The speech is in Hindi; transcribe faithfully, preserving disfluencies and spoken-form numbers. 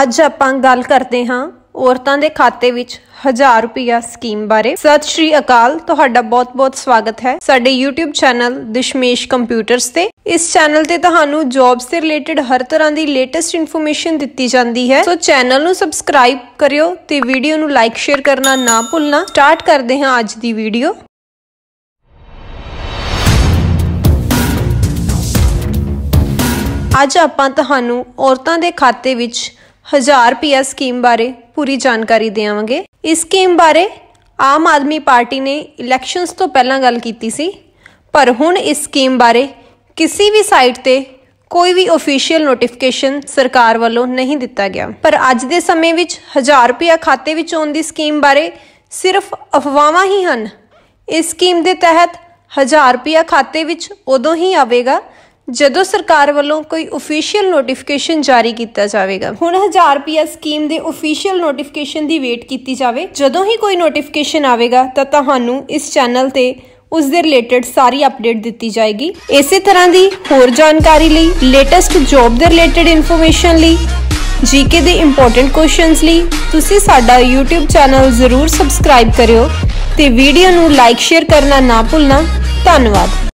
ਅੱਜ ਆਪਾਂ ਗੱਲ ਕਰਦੇ ਹਾਂ औरतों के खाते विच हजार रुपया स्कीम बारे। सत श्री अकाल, तुहाडा बहुत बहुत स्वागत है साडे यूट्यूब चैनल दशमेश कंप्यूटर्स ते। इस चैनल ते तुहानू जॉब्स से रिलेटेड हर तरह की लेटेस्ट इन्फॉर्मेशन दित्ती जांदी है। सो चैनल नू सबसक्राइब करियो ते वीडियो नू लाइक शेयर करना ना भुलना। स्टार्ट करते हैं आज दी वीडियो। अज आपां तुहानू औरतों के खाते विच हजार रुपया स्कीम बारे पूरी जानकारी देवांगे। इस स्कीम बारे आम आदमी पार्टी ने इलैक्शनस तो पहला गल कीती सी, पर हुण इस स्कीम बारे किसी भी साइट ते कोई भी ऑफिशियल नोटिफिकेशन सरकार वालों नहीं दिता गया। पर अज दे समय विच हजार रुपया खाते विच आउण दी स्कीम बारे सिर्फ अफवाहां ही हन। इस स्कीम दे तहत हजार रुपया खाते विच उदों ही आवेगा जदों सरकार वालों कोई ऑफिशियल नोटिफिकेशन जारी किया जाएगा। हुण हजार रुपया स्कीम दे ऑफिशियल नोटिफिकेशन दी वेट कीती जावे। जदों ही कोई नोटिफिकेशन आवेगा तां तुहानू इस चैनल ते उस दे रिलेटेड सारी अपडेट दित्ती जाएगी। इसे तरह की होर जानकारी लई, लेटेस्ट जॉब दे रिलेटेड इन्फॉर्मेशन लई, जीके दे इंपोर्टेंट क्वेश्चनस लई तुसीं साडा यूट्यूब चैनल जरूर सबसक्राइब करियो ते वीडियो नू लाइक शेयर करना ना भुलना। धन्नवाद।